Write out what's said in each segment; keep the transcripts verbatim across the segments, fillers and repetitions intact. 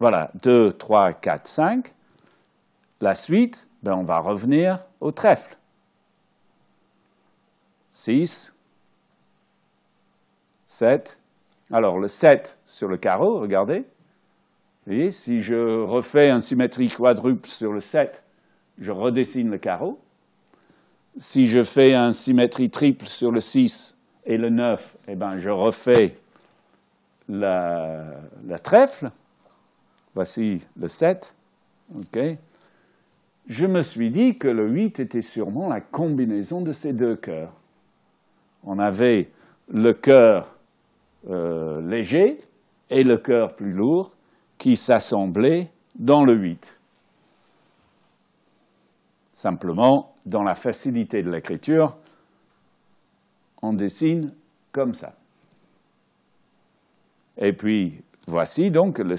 Voilà, deux, trois, quatre, cinq. La suite, ben on va revenir au trèfle. six, sept. Alors le sept sur le carreau, regardez. Vous voyez, si je refais une symétrie quadruple sur le sept, je redessine le carreau. Si je fais une symétrie triple sur le six et le neuf, eh ben, je refais la, la trèfle. Voici le sept. Okay. Je me suis dit que le huit était sûrement la combinaison de ces deux cœurs. On avait le cœur euh, léger et le cœur plus lourd qui s'assemblaient dans le huit. Simplement, dans la facilité de l'écriture, on dessine comme ça. Et puis, voici donc le,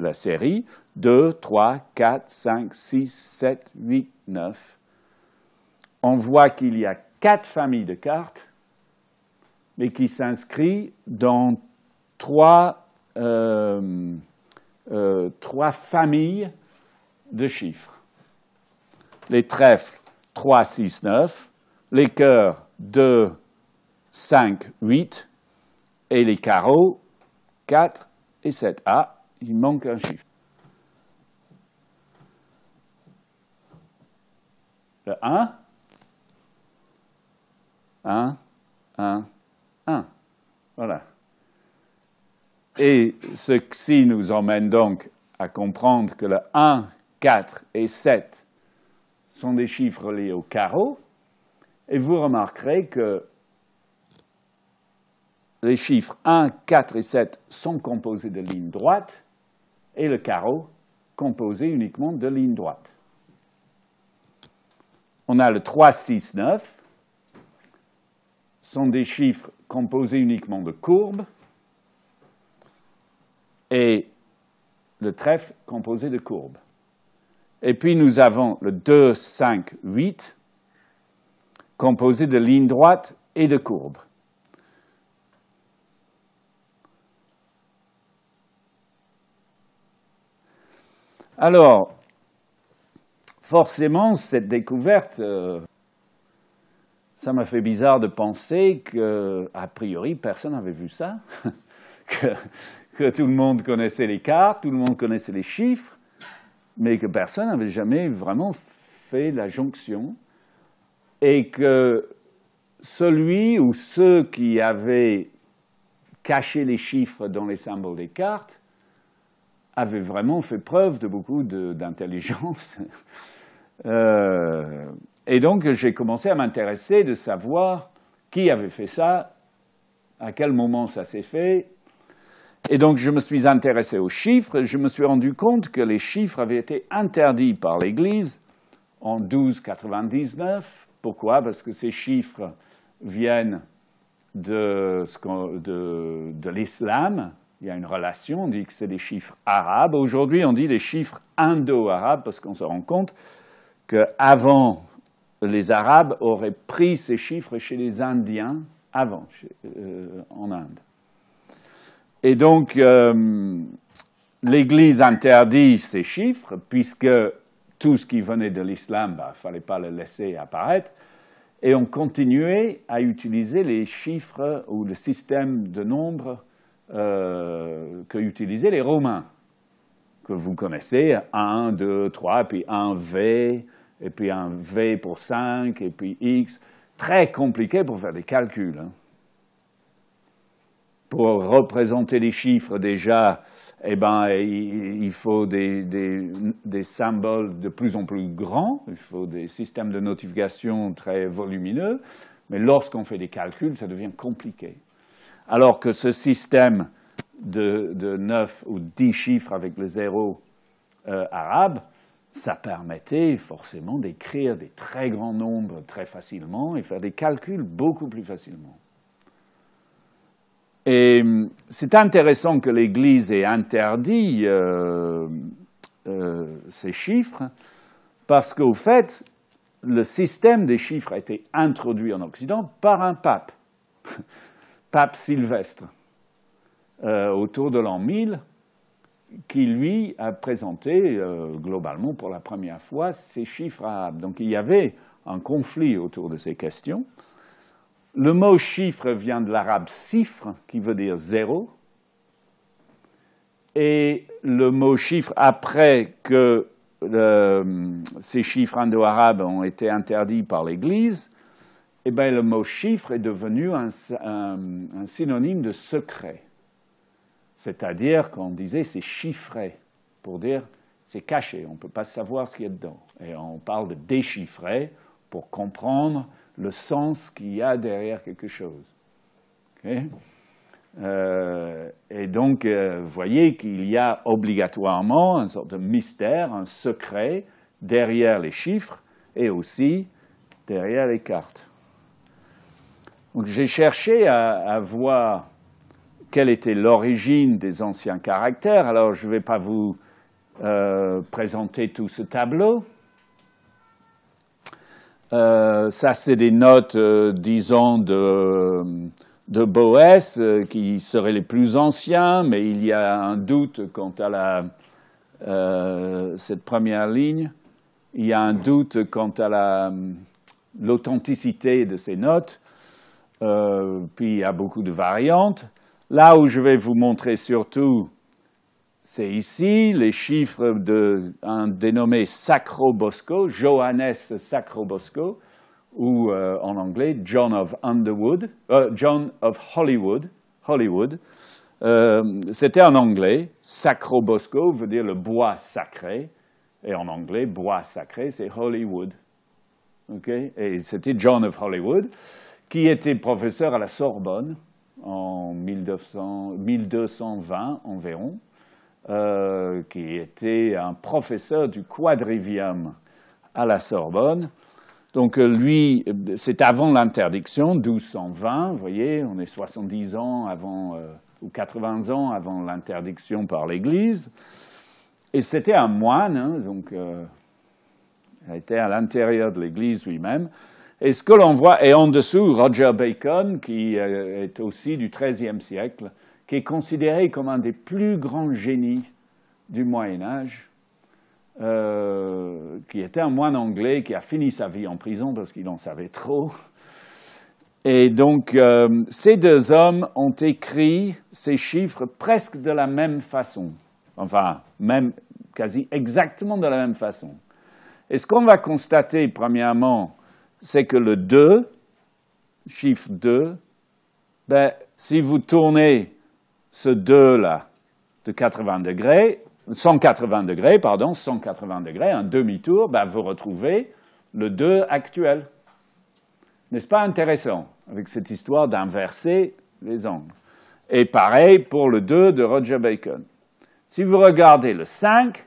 la série deux, trois, quatre, cinq, six, sept, huit, neuf. On voit qu'il y a quatre familles de cartes, mais qui s'inscrivent dans trois, euh, euh, trois familles de chiffres. Les trèfles, trois, six, neuf, les cœurs, deux, cinq, huit, et les carreaux, quatre et sept. Ah, il manque un chiffre. Le un, un, un, un. Voilà. Et ceci nous emmène donc à comprendre que le un, quatre et sept sont des chiffres liés au carreau, et vous remarquerez que les chiffres un, quatre et sept sont composés de lignes droites, et le carreau composé uniquement de lignes droites. On a le trois, six, neuf, sont des chiffres composés uniquement de courbes, et le trèfle composé de courbes. Et puis nous avons le deux, cinq, huit, composé de lignes droites et de courbes. Alors, forcément, cette découverte, euh, ça m'a fait bizarre de penser que, a priori, personne n'avait vu ça, que, que tout le monde connaissait les cartes, tout le monde connaissait les chiffres, mais que personne n'avait jamais vraiment fait la jonction, et que celui ou ceux qui avaient caché les chiffres dans les symboles des cartes avaient vraiment fait preuve de beaucoup d'intelligence. euh, et donc j'ai commencé à m'intéresser de savoir qui avait fait ça, à quel moment ça s'est fait. Et donc, je me suis intéressé aux chiffres, et je me suis rendu compte que les chiffres avaient été interdits par l'Église en douze quatre-vingt-dix-neuf. Pourquoi? Parce que ces chiffres viennent de, de, de l'islam. Il y a une relation, on dit que c'est des chiffres arabes. Aujourd'hui, on dit des chiffres indo-arabes, parce qu'on se rend compte qu'avant, les Arabes auraient pris ces chiffres chez les Indiens, avant, chez, euh, en Inde. Et donc, euh, l'Église interdit ces chiffres, puisque tout ce qui venait de l'islam, il bah, ne fallait pas le laisser apparaître, et on continuait à utiliser les chiffres ou le système de nombres euh, que utilisaient les Romains, que vous connaissez, un, deux, trois, puis un V, et puis un V pour cinq, et puis X. Très compliqué pour faire des calculs, hein. Pour représenter les chiffres, déjà, eh ben, il faut des, des, des symboles de plus en plus grands, il faut des systèmes de notification très volumineux, mais lorsqu'on fait des calculs, ça devient compliqué. Alors que ce système de, de neuf ou dix chiffres avec le zéro euh, arabe, ça permettait forcément d'écrire des très grands nombres très facilement et faire des calculs beaucoup plus facilement. Et c'est intéressant que l'Église ait interdit euh, euh, ces chiffres, parce qu'au fait, le système des chiffres a été introduit en Occident par un pape, Pape Sylvestre, euh, autour de l'an mille, qui, lui, a présenté euh, globalement pour la première fois ces chiffres arabes. Donc il y avait un conflit autour de ces questions. Le mot chiffre vient de l'arabe sifre, qui veut dire zéro. Et le mot chiffre, après que le, ces chiffres indo-arabes ont été interdits par l'Église, eh bien, le mot chiffre est devenu un, un, un synonyme de secret. C'est-à-dire qu'on disait c'est chiffré, pour dire c'est caché, on ne peut pas savoir ce qu'il y a dedans. Et on parle de déchiffrer pour comprendre le sens qu'il y a derrière quelque chose. Okay? Euh, et donc, euh, vous voyez qu'il y a obligatoirement une sorte de mystère, un secret derrière les chiffres et aussi derrière les cartes. Donc, j'ai cherché à, à voir quelle était l'origine des anciens caractères. Alors, je ne vais pas vous euh, présenter tout ce tableau. Euh, ça, c'est des notes, euh, disons, de, de Boès, euh, qui seraient les plus anciens, mais il y a un doute quant à la, euh, cette première ligne. Il y a un doute quant à l'authenticité la, de ces notes. Euh, puis, il y a beaucoup de variantes. Là où je vais vous montrer surtout, c'est ici, les chiffres d'un dénommé Sacrobosco, Johannes Sacrobosco, ou euh, en anglais John of Underwood, euh, John of Holywood. Holywood. Euh, C'était en anglais, Sacrobosco veut dire le bois sacré, et en anglais, bois sacré, c'est Holywood. Okay? Et c'était John of Holywood, qui était professeur à la Sorbonne en mille deux cent vingt environ. Euh, qui était un professeur du quadrivium à la Sorbonne. Donc lui, c'est avant l'interdiction, mille deux cent vingt, vous voyez, on est soixante-dix ans avant, euh, ou quatre-vingts ans avant l'interdiction par l'Église. Et c'était un moine, hein, donc euh, il était à l'intérieur de l'Église lui-même. Et ce que l'on voit, et en dessous, Roger Bacon, qui euh, est aussi du treizième siècle, qui est considéré comme un des plus grands génies du Moyen-Âge, euh, qui était un moine anglais qui a fini sa vie en prison parce qu'il en savait trop. Et donc, euh, ces deux hommes ont écrit ces chiffres presque de la même façon, enfin, même, quasi exactement de la même façon. Et ce qu'on va constater, premièrement, c'est que le deux, chiffre deux, ben, si vous tournez ce deux-là, de quatre-vingts degrés, cent quatre-vingts degrés, pardon, cent quatre-vingts degrés, un demi-tour, ben vous retrouvez le deux actuel. N'est-ce pas intéressant, avec cette histoire d'inverser les angles? Et pareil pour le deux de Roger Bacon. Si vous regardez le cinq,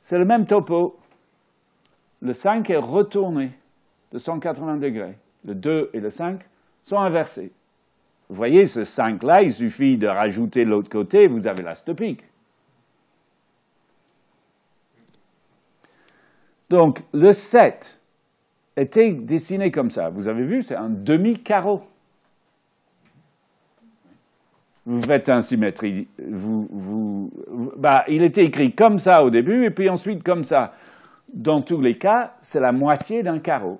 c'est le même topo. Le cinq est retourné de cent quatre-vingts degrés. Le deux et le cinq sont inversés. Vous voyez, ce cinq-là, il suffit de rajouter l'autre côté, et vous avez la stopique. Donc, le sept était dessiné comme ça. Vous avez vu, c'est un demi-carreau. Vous faites une symétrie. Vous, vous, vous, bah, il était écrit comme ça au début, et puis ensuite comme ça. Dans tous les cas, c'est la moitié d'un carreau.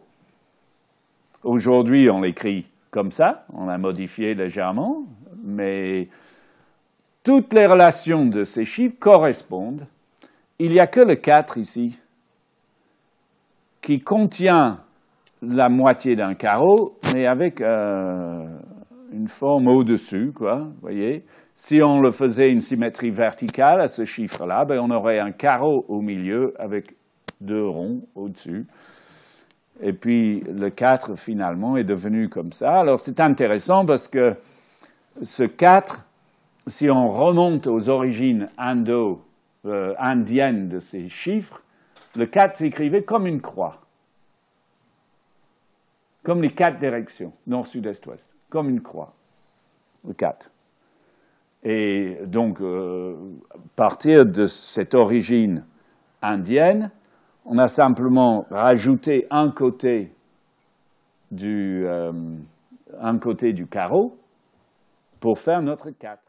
Aujourd'hui, on l'écrit comme ça, on l'a modifié légèrement, mais toutes les relations de ces chiffres correspondent. Il n'y a que le quatre ici, qui contient la moitié d'un carreau, mais avec euh, une forme au-dessus, quoi, vous voyez. Si on le faisait une symétrie verticale à ce chiffre-là, ben on aurait un carreau au milieu avec deux ronds au-dessus. Et puis, le quatre, finalement, est devenu comme ça. Alors, c'est intéressant parce que ce quatre, si on remonte aux origines indo, euh, indiennes de ces chiffres, le quatre s'écrivait comme une croix. Comme les quatre directions, nord, sud, est, ouest. Comme une croix, le quatre. Et donc, euh, à partir de cette origine indienne, on a simplement rajouté un côté du, euh, un côté du carreau pour faire notre quatre.